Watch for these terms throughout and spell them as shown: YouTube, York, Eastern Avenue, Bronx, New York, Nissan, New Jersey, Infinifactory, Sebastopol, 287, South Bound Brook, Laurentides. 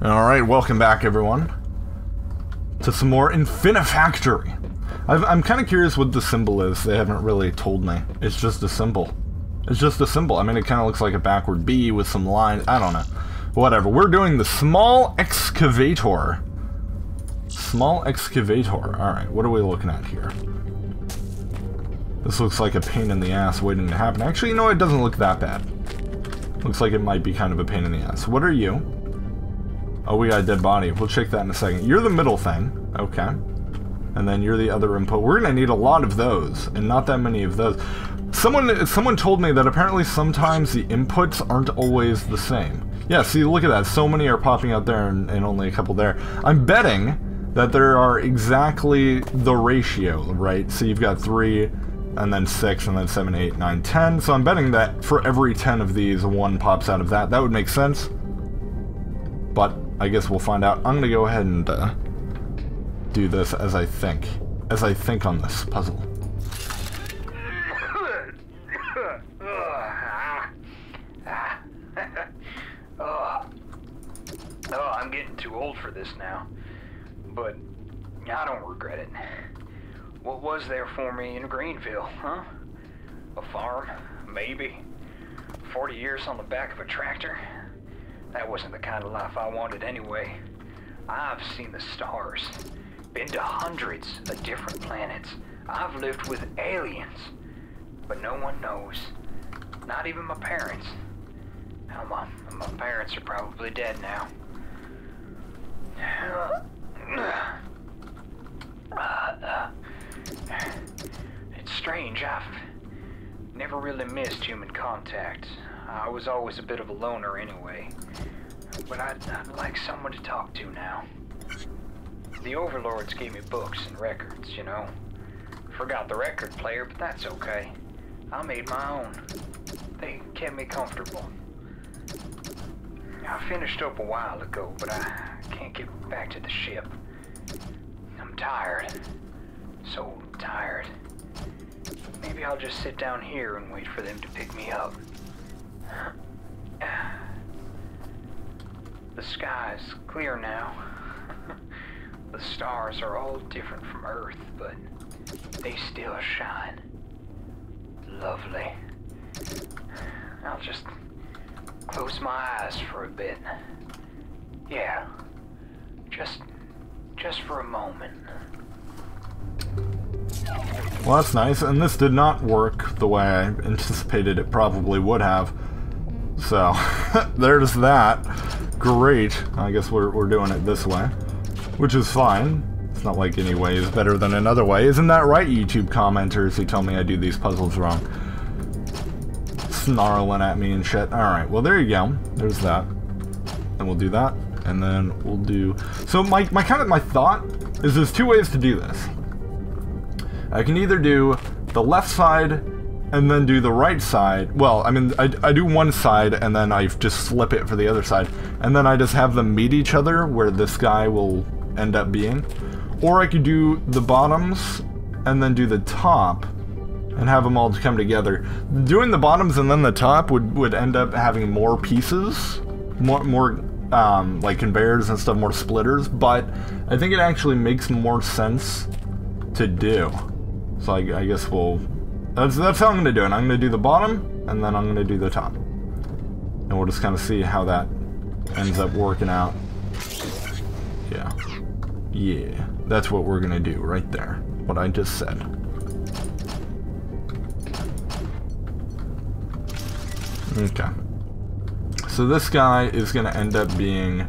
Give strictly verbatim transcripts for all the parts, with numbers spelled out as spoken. Alright, welcome back everyone to some more Infinifactory. I've, I'm kind of curious what the symbol is. They haven't really told me. It's just a symbol. It's just a symbol. I mean, it kind of looks like a backward B with some lines. I don't know. Whatever. We're doing the small excavator. Small excavator. Alright, what are we looking at here? This looks like a pain in the ass waiting to happen. Actually, you know, it doesn't look that bad. Looks like it might be kind of a pain in the ass. What are you? Oh, we got a dead body. We'll check that in a second. You're the middle thing. Okay. And then you're the other input. We're going to need a lot of those, and not that many of those. Someone someone told me that apparently sometimes the inputs aren't always the same. Yeah, see, look at that. So many are popping out there, and, and only a couple there. I'm betting that there are exactly the ratio, right? So you've got three, and then six, and then seven, eight, nine, ten. So I'm betting that for every ten of these, one pops out of that. That would make sense. But I guess we'll find out. I'm going to go ahead and uh, do this as I think. As I think on this puzzle. Oh, I'm getting too old for this now. But I don't regret it. What was there for me in Greenville, huh? A farm? Maybe. forty years on the back of a tractor? That wasn't the kind of life I wanted anyway. I've seen the stars, been to hundreds of different planets. I've lived with aliens, but no one knows. Not even my parents. Now my, my parents are probably dead now. It's strange, I've never really missed human contact. I was always a bit of a loner anyway, but I'd, I'd like someone to talk to now. The overlords gave me books and records, you know. Forgot the record player, but that's okay. I made my own. They kept me comfortable. I finished up a while ago, but I can't get back to the ship. I'm tired. So tired. Maybe I'll just sit down here and wait for them to pick me up. The sky's clear now. The stars are all different from Earth, but they still shine. Lovely. I'll just close my eyes for a bit. Yeah. Just just for a moment. Well, that's nice, and this did not work the way I anticipated it probably would have. So, there's that. Great. I guess we're, we're doing it this way. Which is fine. It's not like any way is better than another way. Isn't that right, YouTube commenters who tell me I do these puzzles wrong? Snarling at me and shit. Alright, well there you go. There's that. And we'll do that. And then we'll do... So my, my kind of my thought is there's two ways to do this. I can either do the left side... and then do the right side. Well, I mean, I, I do one side, and then I just flip it for the other side. And then I just have them meet each other, where this guy will end up being. Or I could do the bottoms, and then do the top, and have them all come together. Doing the bottoms and then the top would, would end up having more pieces. More, more um, like conveyors and stuff, more splitters. But I think it actually makes more sense to do. So I, I guess we'll... That's, that's how I'm going to do it. I'm going to do the bottom, and then I'm going to do the top. And we'll just kind of see how that ends up working out. Yeah. Yeah. That's what we're going to do right there. What I just said. Okay. So this guy is going to end up being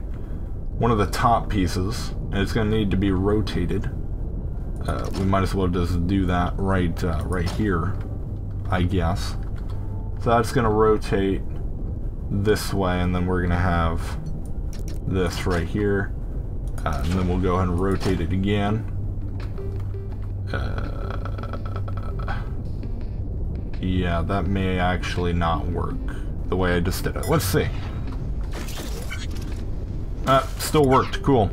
one of the top pieces. And it's going to need to be rotated. Uh, we might as well just do that right uh, right here, I guess. So that's going to rotate this way, and then we're going to have this right here. Uh, and then we'll go ahead and rotate it again. Uh, yeah, that may actually not work the way I just did it. Let's see. Uh, still worked. Cool.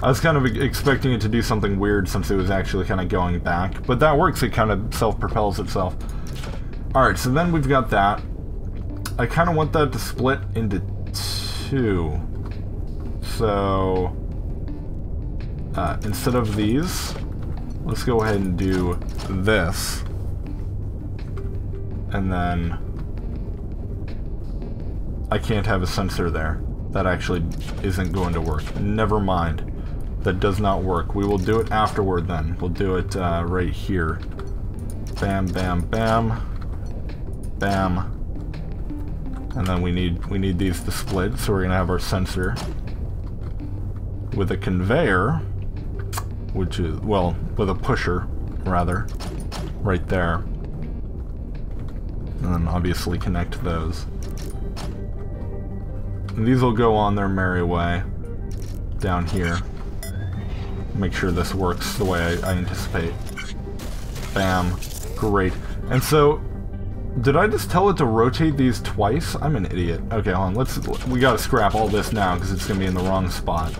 I was kind of expecting it to do something weird since it was actually kind of going back. But that works, it kind of self-propels itself. Alright, so then we've got that. I kind of want that to split into two. So uh, instead of these, let's go ahead and do this. And then I can't have a sensor there. That actually isn't going to work. Never mind. That does not work. We will do it afterward then. We'll do it uh, right here. Bam, bam, bam. Bam. And then we need we need these to split, so we're gonna have our sensor with a conveyor, which is, well, with a pusher rather, right there. And then obviously connect those. And these will go on their merry way down here. Make sure this works the way I, I anticipate. Bam. Great. And so, did I just tell it to rotate these twice? I'm an idiot. Okay, hold on. Let's, we gotta scrap all this now because it's gonna be in the wrong spot.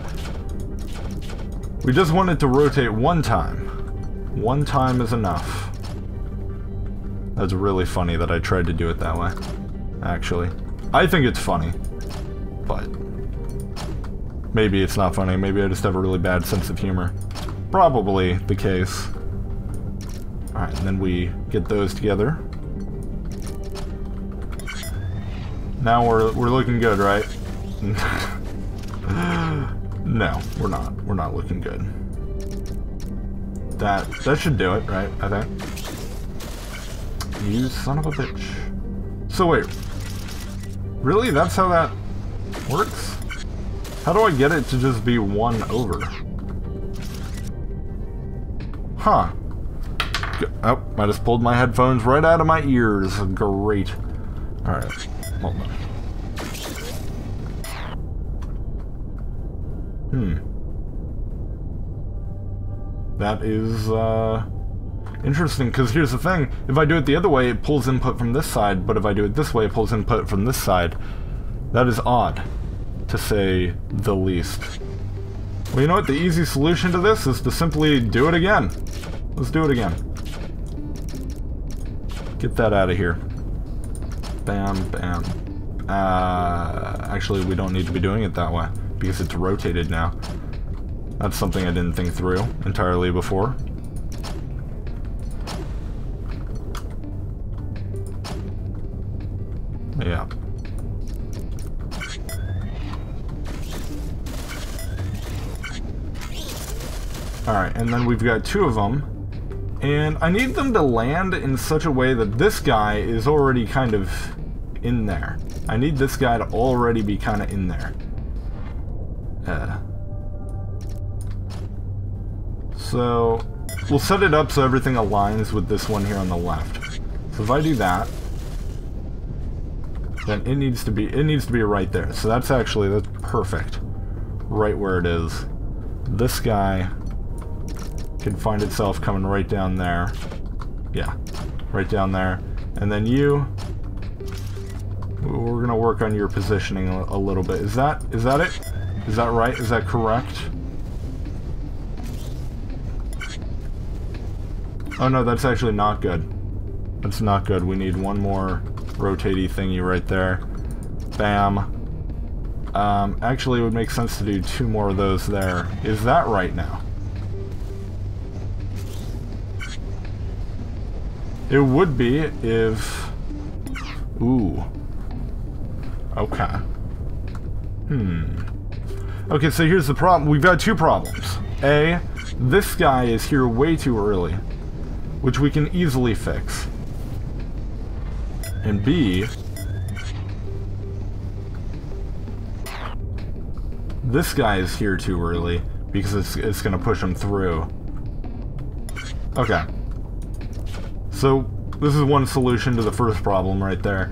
We just want it to rotate one time. One time is enough. That's really funny that I tried to do it that way, actually. I think it's funny, but maybe it's not funny. Maybe I just have a really bad sense of humor. Probably the case. Alright, and then we get those together. Now we're, we're looking good, right? No, we're not. We're not looking good. That, that should do it, right? I think. You son of a bitch. So wait. Really? That's how that works? How do I get it to just be one over? Huh. Oh, I just pulled my headphones right out of my ears. Great. Alright, hold on. Hmm. That is, uh... interesting, because here's the thing. If I do it the other way, it pulls input from this side, but if I do it this way, it pulls input from this side. That is odd, to say the least. Well, you know what? The easy solution to this is to simply do it again. Let's do it again. Get that out of here. Bam, bam. Uh, actually, we don't need to be doing it that way, because it's rotated now. That's something I didn't think through entirely before. Yeah. Alright, and then we've got two of them. And I need them to land in such a way that this guy is already kind of in there. I need this guy to already be kind of in there. Uh, so, we'll set it up so everything aligns with this one here on the left. So if I do that, then it needs to be, it needs to be right there. So that's actually, that's perfect. Right where it is. This guy can find itself coming right down there. Yeah, right down there. And then you, we're gonna work on your positioning a little bit. Is that, is that it? Is that right? Is that correct? Oh no, that's actually not good. That's not good. We need one more rotatey thingy right there. Bam. Um, actually, it would make sense to do two more of those there. Is that right now? It would be if... Ooh. Okay. Hmm. Okay, so here's the problem. We've got two problems. A, this guy is here way too early, which we can easily fix. And B, this guy is here too early because it's, it's going to push him through. Okay. So, this is one solution to the first problem right there.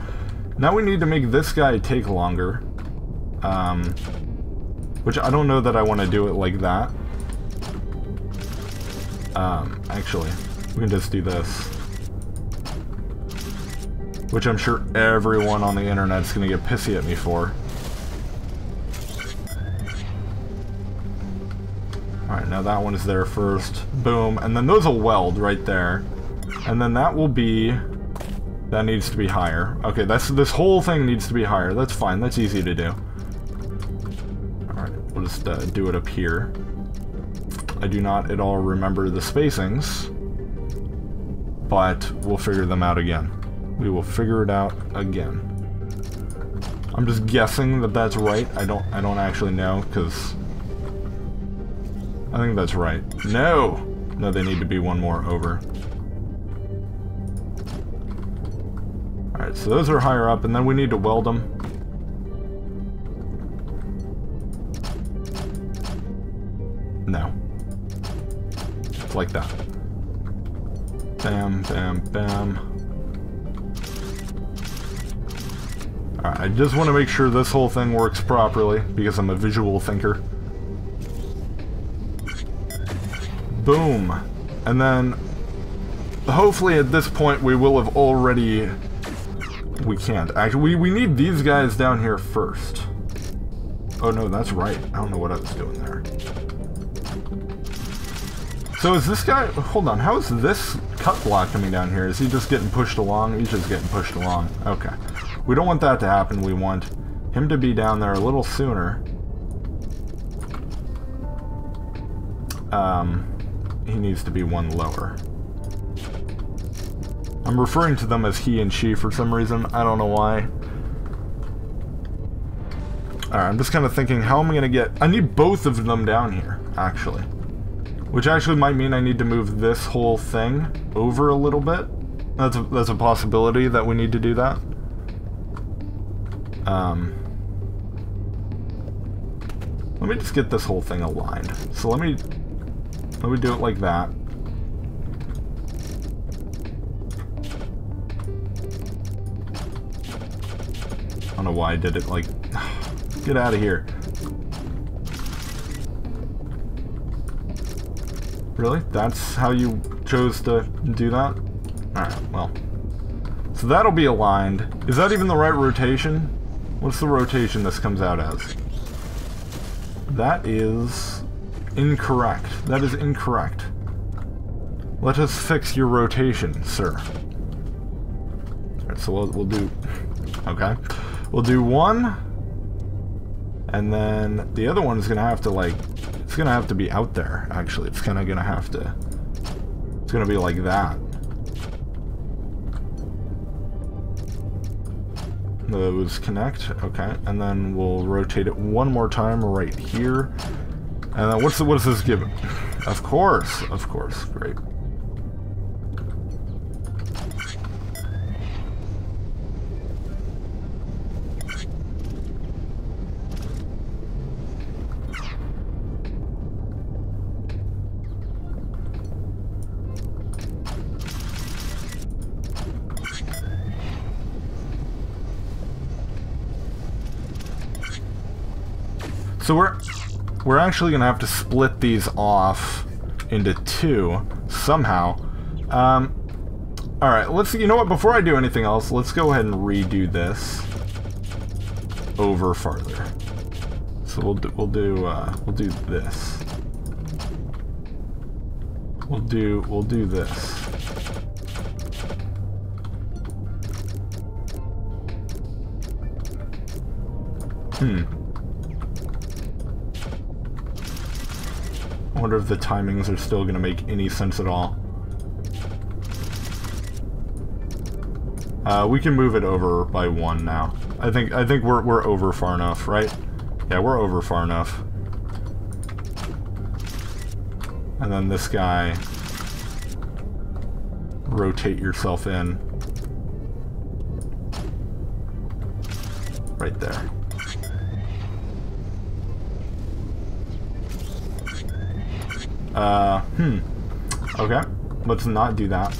Now we need to make this guy take longer. Um, which I don't know that I want to do it like that. Um, actually, we can just do this. Which I'm sure everyone on the internet's going to get pissy at me for. Alright, now that one is there first. Boom. And then those will weld right there. And then that will be... That needs to be higher. Okay, that's, this whole thing needs to be higher. That's fine. That's easy to do. Alright, Alright, we'll just uh, do it up here. I do not at all remember the spacings, but we'll figure them out again. We will figure it out again. I'm just guessing that that's right. I don't I don't actually know, because I think that's right. No! No, they need to be one more over. Alright, so those are higher up, and then we need to weld them. No. It's like that. Bam, bam, bam. Alright, I just want to make sure this whole thing works properly, because I'm a visual thinker. Boom. And then, hopefully at this point we will have already... We can't. Actually, we, we need these guys down here first. Oh no, that's right. I don't know what I was doing there. So is this guy... Hold on, how is this cut block coming down here? Is he just getting pushed along? He's just getting pushed along. Okay. We don't want that to happen. We want him to be down there a little sooner. Um, he needs to be one lower. I'm referring to them as he and she for some reason. I don't know why. Alright, I'm just kind of thinking, how am I going to get... I need both of them down here, actually. Which actually might mean I need to move this whole thing over a little bit. That's a, that's a possibility that we need to do that. Um, let me just get this whole thing aligned. So let me, let me do it like that. I don't know why I did it like... Get out of here. Really? That's how you chose to do that? Alright, well. So that'll be aligned. Is that even the right rotation? What's the rotation this comes out as? That is incorrect. That is incorrect. Let us fix your rotation, sir. Alright, so we'll, we'll do... Okay. We'll do one, and then the other one's gonna have to, like... It's gonna have to be out there, actually. It's kinda gonna have to... It's gonna be like that. Those connect, okay, and then we'll rotate it one more time right here. And then what's the, what does this give? Of course, of course, great. So we're, we're actually going to have to split these off into two somehow. Um, Alright, let's, you know what, before I do anything else, let's go ahead and redo this over farther. So we'll do, we'll do, uh, we'll do this. We'll do, we'll do this. Hmm. I wonder if the timings are still going to make any sense at all. Uh, we can move it over by one now. I think I think we're we're over far enough, right? Yeah, we're over far enough. And then this guy, rotate yourself in. Right there. Uh, hmm. Okay. Let's not do that.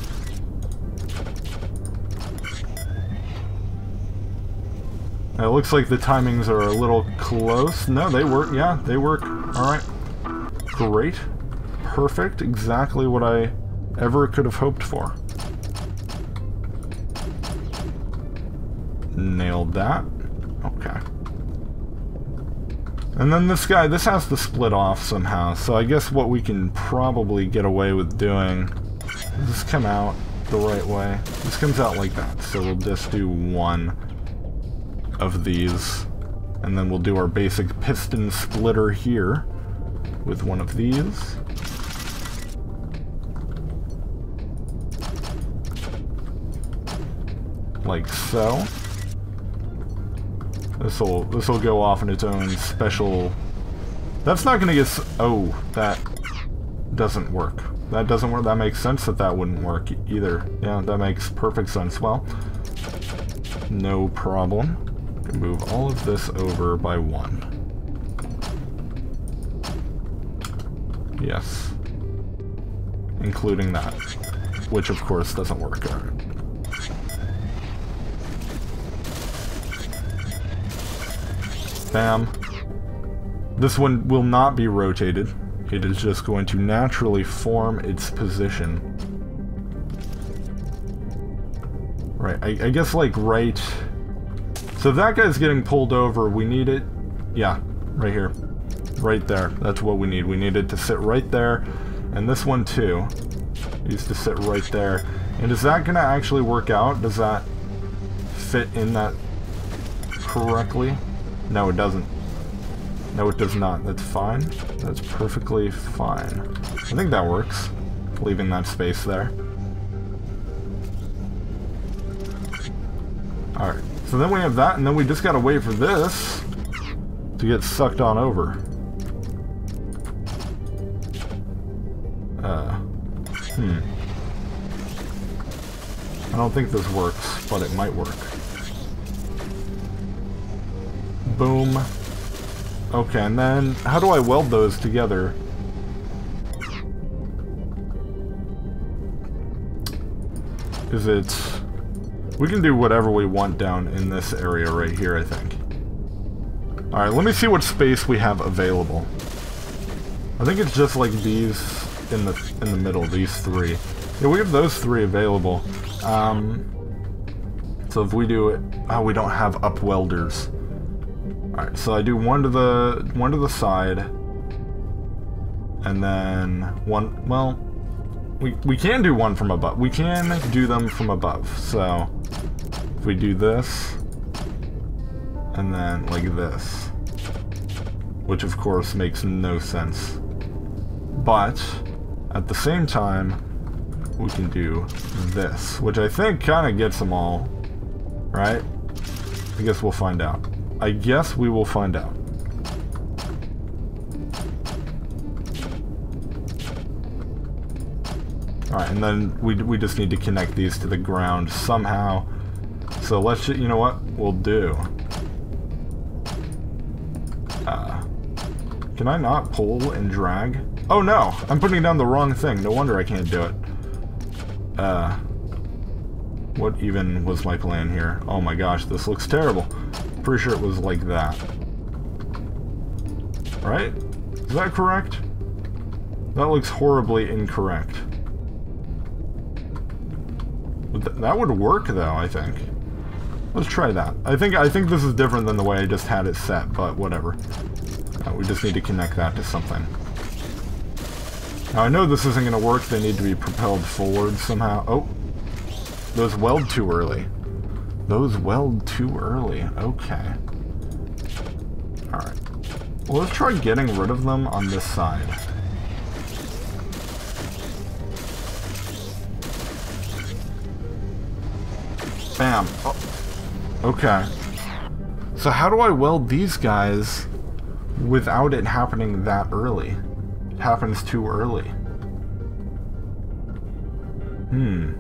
Now it looks like the timings are a little close. No, they work. Yeah, they work. Alright. Great. Perfect. Exactly what I ever could have hoped for. Nailed that. Okay. And then this guy, this has to split off somehow, so I guess what we can probably get away with doing is just come out the right way. This comes out like that, so we'll just do one of these. And then we'll do our basic piston splitter here with one of these. Like so. This'll, this'll go off in its own special... That's not gonna get... Oh, that doesn't work. That doesn't work. That makes sense that that wouldn't work either. Yeah, that makes perfect sense. Well, no problem. Move all of this over by one. Yes. Including that. Which, of course, doesn't work. Bam. This one will not be rotated. It is just going to naturally form its position. Right, I, I guess like right... So that guy's getting pulled over, we need it... Yeah, right here. Right there, that's what we need. We need it to sit right there. And this one too needs to sit right there. And is that gonna actually work out? Does that fit in that correctly? No, it doesn't. No, it does not. That's fine. That's perfectly fine. I think that works. Leaving that space there. Alright. So then we have that, and then we just gotta wait for this to get sucked on over. Uh. Hmm. I don't think this works, but it might work. Boom. Okay, and then how do I weld those together? Is it... We can do whatever we want down in this area right here, I think. Alright, let me see what space we have available. I think it's just like these in the in the middle, these three. Yeah, we have those three available. Um, so if we do it... Oh, we don't have up welders. Alright, so I do one to the one to the side, and then one. Well, we we can do one from above. We can do them from above. So if we do this, and then like this, which of course makes no sense, but at the same time we can do this, which I think kind of gets them all, right? I guess we'll find out. I guess we will find out. Alright, and then we, we just need to connect these to the ground somehow. So let's just, you know what? We'll do. Uh, can I not pull and drag? Oh no! I'm putting down the wrong thing. No wonder I can't do it. Uh, what even was my plan here? Oh my gosh, this looks terrible. Pretty sure it was like that. Right? Is that correct? That looks horribly incorrect. Th that would work though, I think. Let's try that. I think I think this is different than the way I just had it set, but whatever. Uh, we just need to connect that to something. Now I know this isn't going to work. They need to be propelled forward somehow. Oh! Those weld too early. Those weld too early. Okay. Alright. Well, let's try getting rid of them on this side. Bam. Oh. Okay. So how do I weld these guys without it happening that early? It happens too early. Hmm.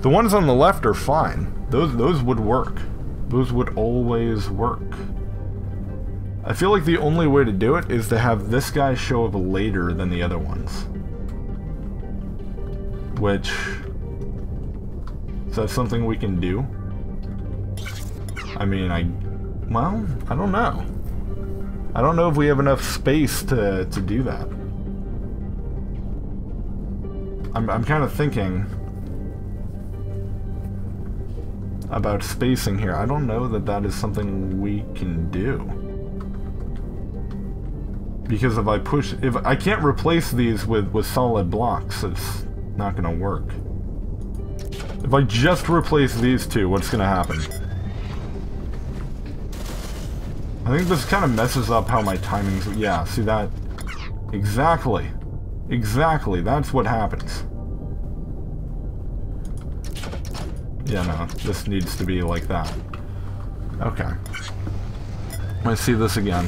The ones on the left are fine. Those, those would work. Those would always work. I feel like the only way to do it is to have this guy show up later than the other ones. Which... Is that something we can do? I mean, I... Well, I don't know. I don't know if we have enough space to, to do that. I'm, I'm kind of thinking... about spacing here. I don't know that that is something we can do. Because if I push... if I can't replace these with, with solid blocks, it's not gonna work. If I just replace these two, what's gonna happen? I think this kind of messes up how my timings... Yeah, see that? Exactly. Exactly. That's what happens. Yeah, no. This needs to be like that. Okay. Let's see this again.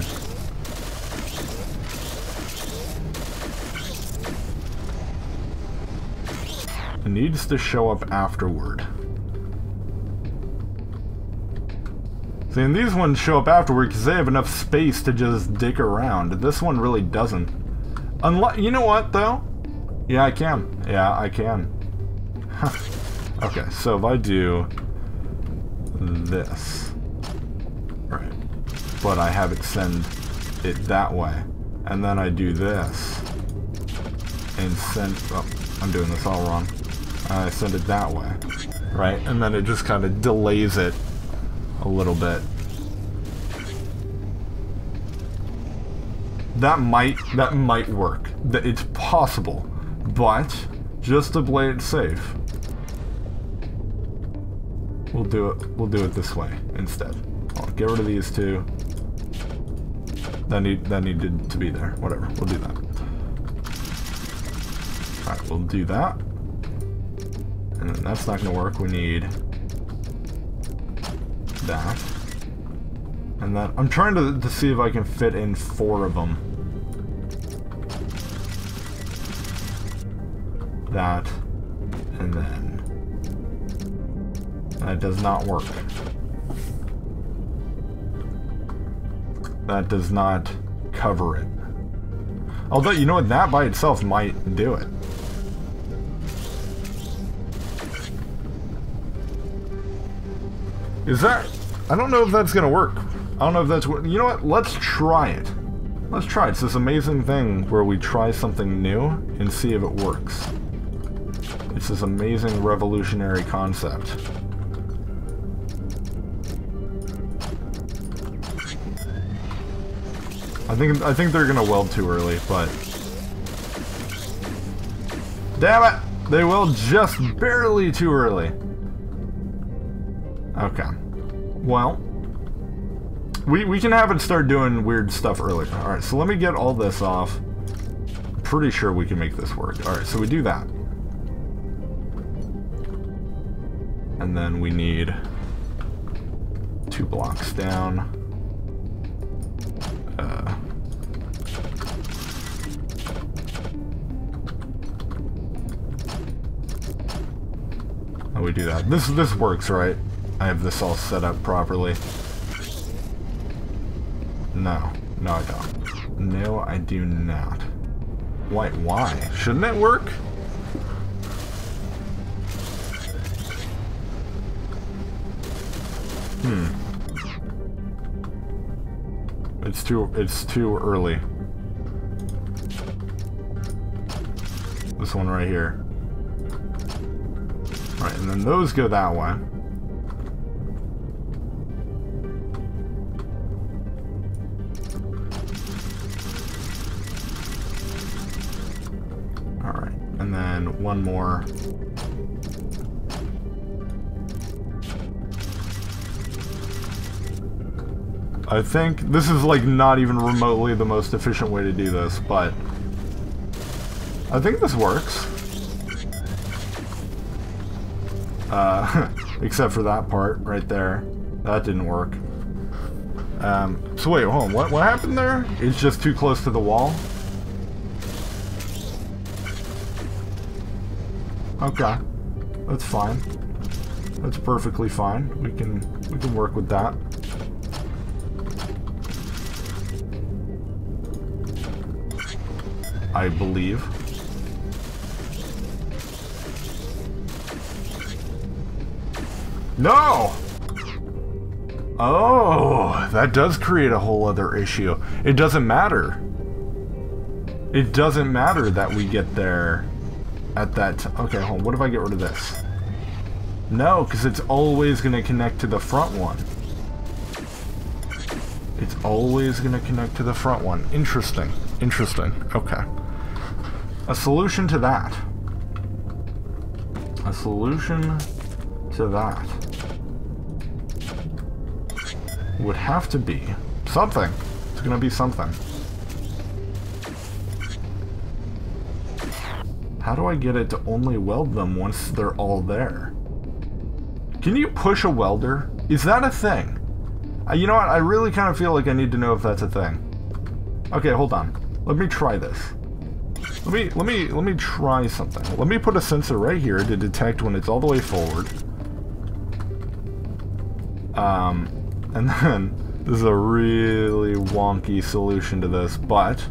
It needs to show up afterward. See, and these ones show up afterward because they have enough space to just dick around. This one really doesn't. Unless, you know what, though? Yeah, I can. Yeah, I can. Okay, so if I do this, right, but I have it send it that way, and then I do this, and send, oh, I'm doing this all wrong. I send it that way, right? And then it just kind of delays it a little bit. That might, that might work. It's possible, but just to play it safe, we'll do it, we'll do it this way instead. I'll get rid of these two. That need, that needed to be there. Whatever, we'll do that. Alright, we'll do that. And then that's not gonna work. We need that. And then I'm trying to, to see if I can fit in four of them. That. And then. That does not work. That does not cover it. Although, you know what? That by itself might do it. Is that... I don't know if that's gonna work. I don't know if that's... You know what? Let's try it. Let's try it. It's this amazing thing where we try something new and see if it works. It's this amazing revolutionary concept. I think I think they're gonna weld too early, but... Damn it! They weld just barely too early. Okay. Well, we, we can have it start doing weird stuff earlier. Alright, so let me get all this off. I'm pretty sure we can make this work. Alright, so we do that. And then we need two blocks down. Uh, how do we do that? This, this works, right? I have this all set up properly. No. No, I don't. No, I do not. Why? Why? Shouldn't it work? Hmm. It's too... It's too early. This one right here. Alright, and then those go that way. And one more. I think this is like not even remotely the most efficient way to do this, but I think this works. Uh, except for that part right there. That didn't work. Um, so wait, hold on. What, what happened there? It's just too close to the wall? Okay, that's fine. That's perfectly fine. We can we can work with that. I believe. No! Oh, that does create a whole other issue. It doesn't matter. It doesn't matter that we get there at that time. Okay, hold on. What if I get rid of this? No, because it's always going to connect to the front one. It's always going to connect to the front one. Interesting. Interesting. Okay. A solution to that. A solution to that would have to be Something. It's gonna be something. How do I get it to only weld them once they're all there? Can you push a welder? Is that a thing? Uh, you know what? I really kind of feel like I need to know if that's a thing. Okay, hold on. Let me try this. Let me, let me, let me try something. Let me put a sensor right here to detect when it's all the way forward. Um, and then, this is a really wonky solution to this, but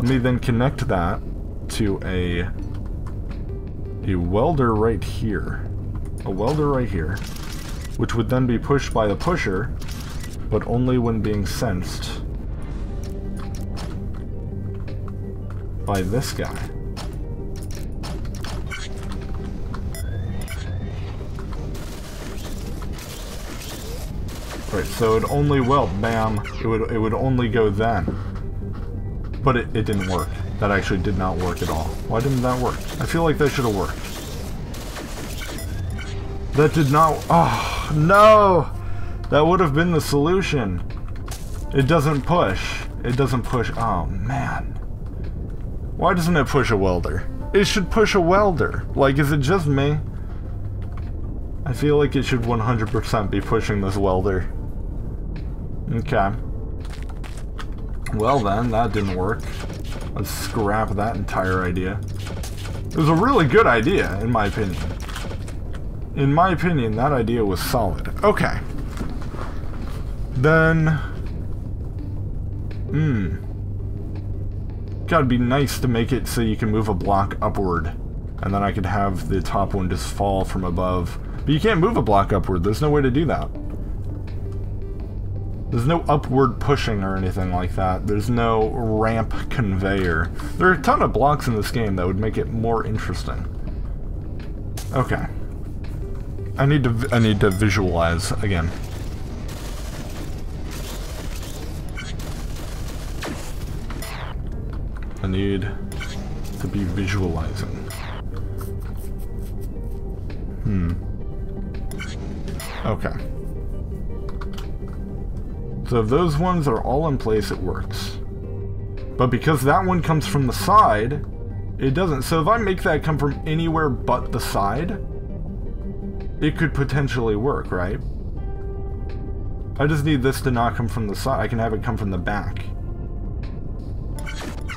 let me then connect that to a a welder right here. A welder right here. Which would then be pushed by the pusher, but only when being sensed by this guy. Right, so it only weld, bam. It would it would only go then. But it, it didn't work. That actually did not work at all. Why didn't that work? I feel like that should have worked. That did not... Oh, no! That would have been the solution. It doesn't push. It doesn't push... Oh, man. Why doesn't it push a welder? It should push a welder. Like, is it just me? I feel like it should one hundred percent be pushing this welder. Okay. Well then, that didn't work. Let's scrap that entire idea. It was a really good idea, in my opinion. In my opinion, that idea was solid. Okay. Then... Hmm. Gotta be nice to make it so you can move a block upward. And then I could have the top one just fall from above. But you can't move a block upward. There's no way to do that. There's no upward pushing or anything like that. There's no ramp conveyor. There are a ton of blocks in this game that would make it more interesting. Okay. I need to I need to visualize again. I need to be visualizing. Hmm. Okay. So if those ones are all in place, it works. But because that one comes from the side, it doesn't. So if I make that come from anywhere but the side, it could potentially work, right? I just need this to not come from the side. I can have it come from the back.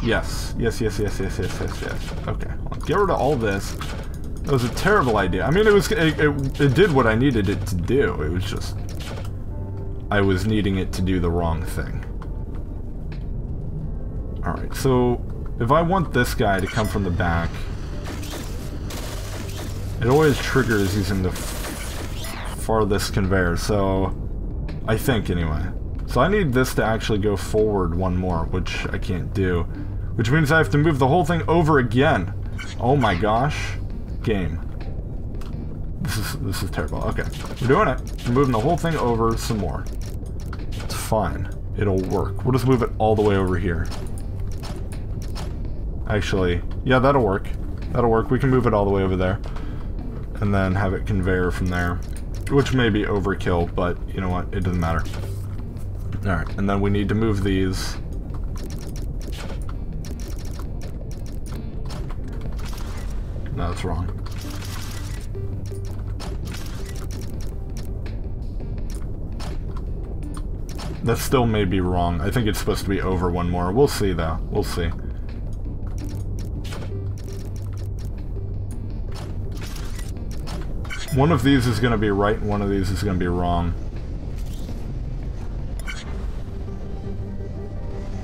Yes. Yes, yes, yes, yes, yes, yes, yes. Okay. Let's get rid of all this. That was a terrible idea. I mean, it was. It, it, it did what I needed it to do. It was just... I was needing it to do the wrong thing. Alright, so if I want this guy to come from the back, it always triggers using the f farthest conveyor, so I think anyway. So I need this to actually go forward one more, which I can't do. Which means I have to move the whole thing over again. Oh my gosh. Game. This is, this is terrible. Okay. We're doing it. We're moving the whole thing over some more. It's fine. It'll work. We'll just move it all the way over here. Actually, yeah, that'll work. That'll work. We can move it all the way over there. And then have it conveyor from there. Which may be overkill, but you know what? It doesn't matter. Alright, and then we need to move these. No, that's wrong. That still may be wrong. I think it's supposed to be over one more. We'll see, though. We'll see. One of these is going to be right, and one of these is going to be wrong.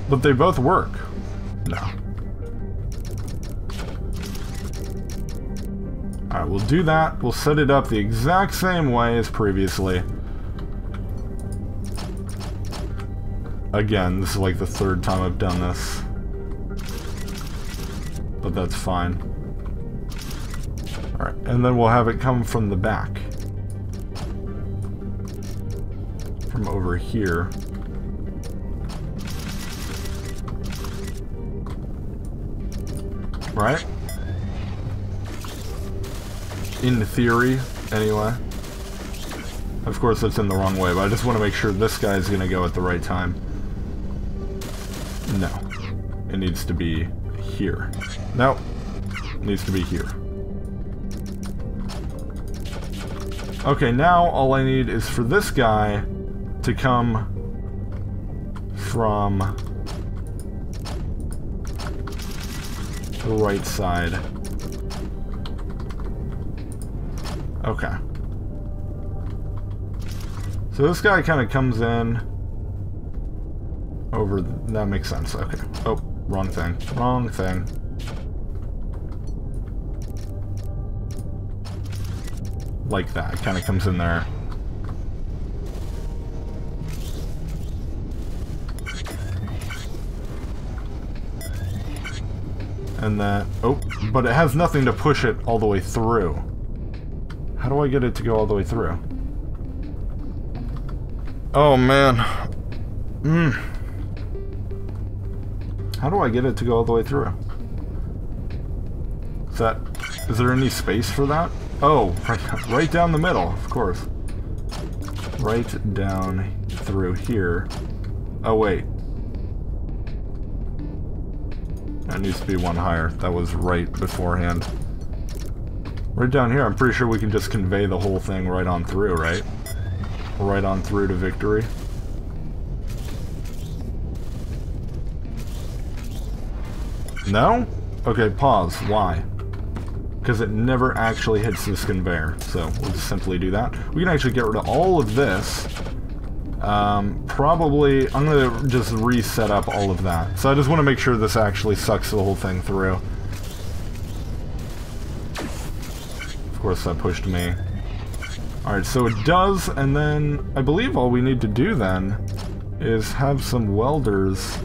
But they both work. No. Alright, we'll do that. We'll set it up the exact same way as previously. Again, this is like the third time I've done this. But that's fine. Alright, and then we'll have it come from the back. From over here. Right? In theory, anyway. Of course, that's in the wrong way, but I just want to make sure this guy's going to go at the right time. No. It needs to be here. No. It needs to be here. Okay, now all I need is for this guy to come from the right side. Okay. So this guy kind of comes in over... That makes sense, okay. Oh, wrong thing. Wrong thing. Like that. It kind of comes in there. And then... Oh, but it has nothing to push it all the way through. How do I get it to go all the way through? Oh, man. Mm. How do I get it to go all the way through? Is that... Is there any space for that? Oh, right down the middle, of course. Right down through here. Oh, wait. That needs to be one higher. That was right beforehand. Right down here, I'm pretty sure we can just convey the whole thing right on through, right? Right on through to victory. No? Okay, pause. Why? Because it never actually hits this conveyor, so we'll just simply do that. We can actually get rid of all of this. Um, probably, I'm going to just reset up all of that. So I just want to make sure this actually sucks the whole thing through. Of course that pushed me. Alright, so it does, and then I believe all we need to do then is have some welders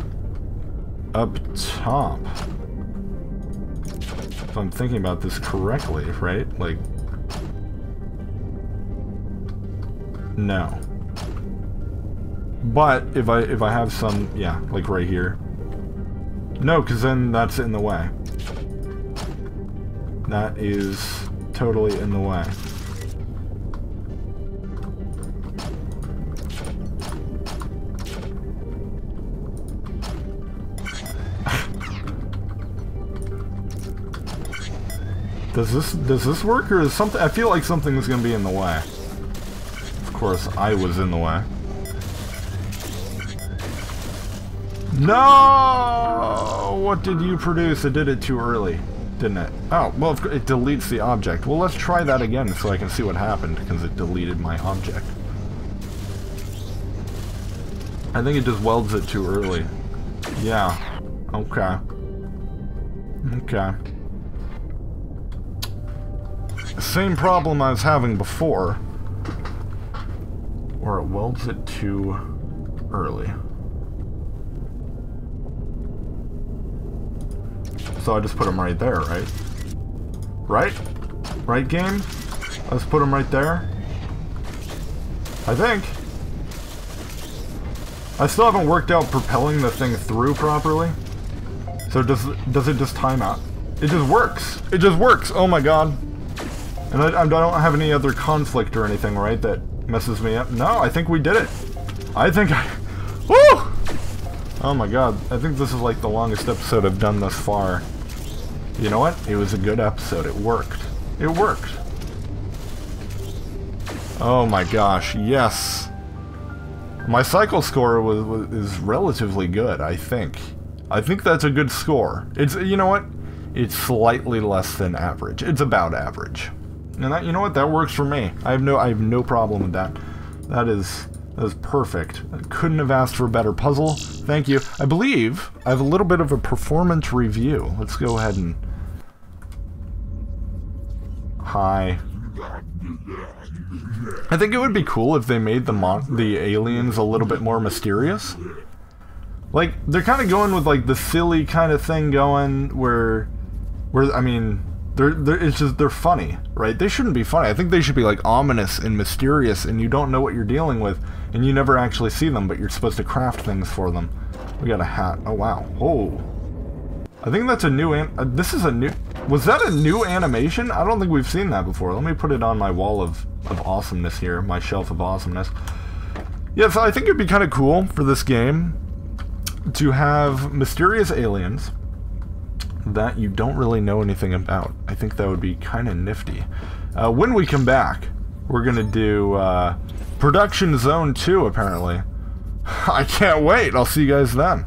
up top. If I'm thinking about this correctly, right? Like... No. But, if I if I have some... Yeah, like right here. No, because then that's in the way. That is totally in the way. Does this, does this work, or is something... I feel like something is going to be in the way. Of course, I was in the way. No! What did you produce? It did it too early, didn't it? Oh, well, it deletes the object. Well, let's try that again so I can see what happened, because it deleted my object. I think it just welds it too early. Yeah. Okay. Okay. Same problem I was having before, where it welds it too early. So I just put them right there, right? Right? Right, game? Let's put them right there. I think. I still haven't worked out propelling the thing through properly. So does, does it just time out? It just works. It just works. Oh my god. And I, I don't have any other conflict or anything, right, that messes me up? No, I think we did it. I think I... Woo! Oh my god, I think this is like the longest episode I've done thus far. You know what? It was a good episode. It worked. It worked. Oh my gosh, yes. My cycle score was, was is relatively good, I think. I think that's a good score. It's, you know what? It's slightly less than average. It's about average. And that, you know what, that works for me. I have no, I have no problem with that. That is, that is perfect. I couldn't have asked for a better puzzle. Thank you. I believe I have a little bit of a performance review. Let's go ahead and... Hi. I think it would be cool if they made the mon the aliens a little bit more mysterious. Like, they're kind of going with like the silly kind of thing going where, where I mean. They're, they're, it's just, they're funny, right? They shouldn't be funny. I think they should be, like, ominous and mysterious, and you don't know what you're dealing with, and you never actually see them, but you're supposed to craft things for them. We got a hat. Oh, wow. Oh. I think that's a new... An uh, this is a new... Was that a new animation? I don't think we've seen that before. Let me put it on my wall of, of awesomeness here, my shelf of awesomeness. Yeah, so I think it'd be kind of cool for this game to have mysterious aliens that you don't really know anything about. I think that would be kind of nifty. Uh, when we come back, we're going to do uh, Production Zone two, apparently. I can't wait. I'll see you guys then.